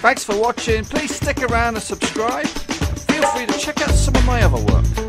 Thanks for watching, please stick around and subscribe. Feel free to check out some of my other work.